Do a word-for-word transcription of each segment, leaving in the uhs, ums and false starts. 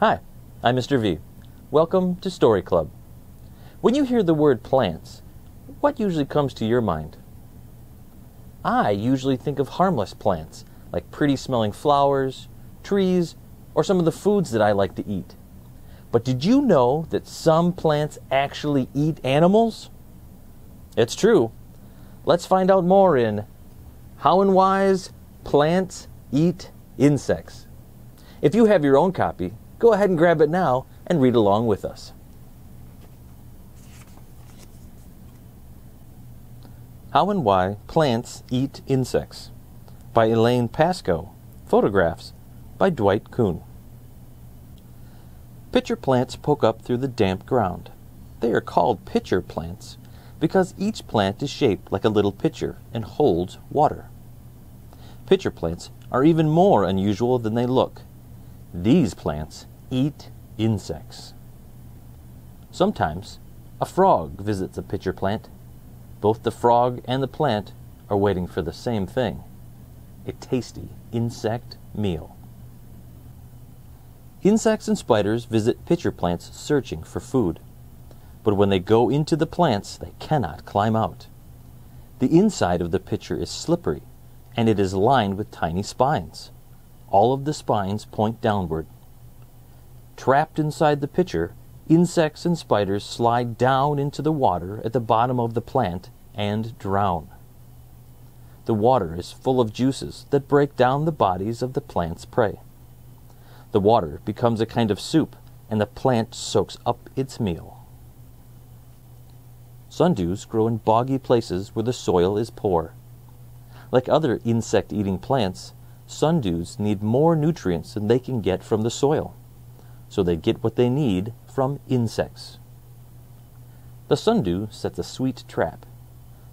Hi, I'm Mister V. Welcome to Story Club. When you hear the word plants, what usually comes to your mind? I usually think of harmless plants, like pretty-smelling flowers, trees, or some of the foods that I like to eat. But did you know that some plants actually eat animals? It's true. Let's find out more in How and Why's Plants Eat Insects. If you have your own copy, go ahead and grab it now and read along with us. How and Why Plants Eat Insects by Elaine Pascoe. Photographs by Dwight Kuhn. Pitcher plants poke up through the damp ground. They are called pitcher plants because each plant is shaped like a little pitcher and holds water. Pitcher plants are even more unusual than they look. These plants eat insects. Sometimes a frog visits a pitcher plant. Both the frog and the plant are waiting for the same thing, a tasty insect meal. Insects and spiders visit pitcher plants searching for food, but when they go into the plants, they cannot climb out. The inside of the pitcher is slippery, and it is lined with tiny spines. All of the spines point downward. Trapped inside the pitcher, insects and spiders slide down into the water at the bottom of the plant and drown. The water is full of juices that break down the bodies of the plant's prey. The water becomes a kind of soup, and the plant soaks up its meal. Sundews grow in boggy places where the soil is poor. Like other insect-eating plants, sundews need more nutrients than they can get from the soil, so they get what they need from insects. The sundew sets a sweet trap.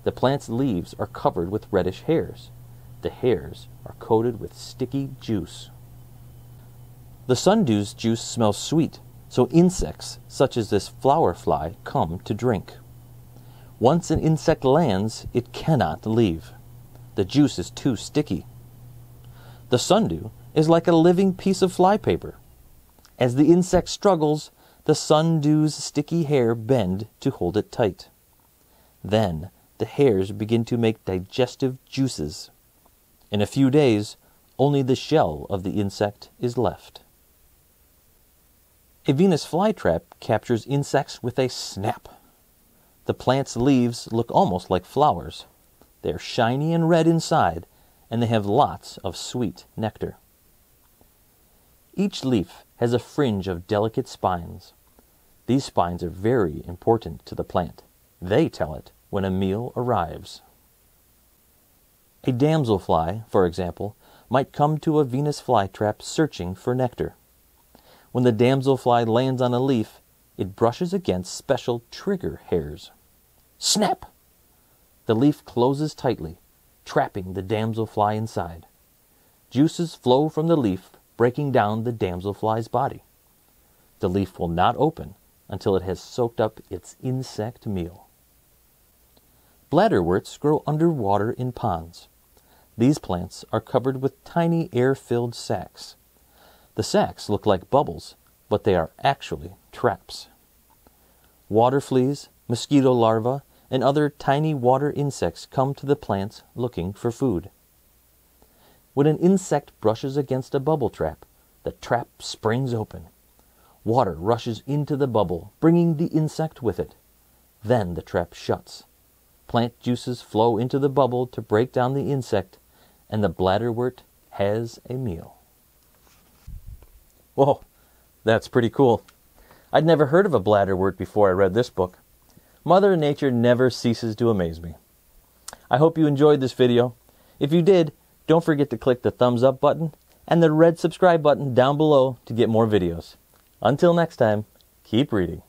The plant's leaves are covered with reddish hairs. The hairs are coated with sticky juice. The sundew's juice smells sweet, so insects such as this flower fly come to drink. Once an insect lands, it cannot leave. The juice is too sticky. The sundew is like a living piece of flypaper. As the insect struggles, the sundew's sticky hair bend to hold it tight. Then the hairs begin to make digestive juices. In a few days, only the shell of the insect is left. A Venus flytrap captures insects with a snap. The plant's leaves look almost like flowers. They are shiny and red inside, and they have lots of sweet nectar. Each leaf has a fringe of delicate spines. These spines are very important to the plant. They tell it when a meal arrives. A damselfly, for example, might come to a Venus flytrap searching for nectar. When the damselfly lands on a leaf, it brushes against special trigger hairs. Snap! The leaf closes tightly, trapping the damselfly inside. Juices flow from the leaf, breaking down the damselfly's body. The leaf will not open until it has soaked up its insect meal. Bladderworts grow underwater in ponds. These plants are covered with tiny air-filled sacs. The sacs look like bubbles, but they are actually traps. Water fleas, mosquito larvae, and other tiny water insects come to the plants looking for food. When an insect brushes against a bubble trap, the trap springs open. Water rushes into the bubble, bringing the insect with it. Then the trap shuts. Plant juices flow into the bubble to break down the insect, and the bladderwort has a meal. Whoa, that's pretty cool. I'd never heard of a bladderwort before I read this book. Mother Nature never ceases to amaze me. I hope you enjoyed this video. If you did, don't forget to click the thumbs up button and the red subscribe button down below to get more videos. Until next time, keep reading.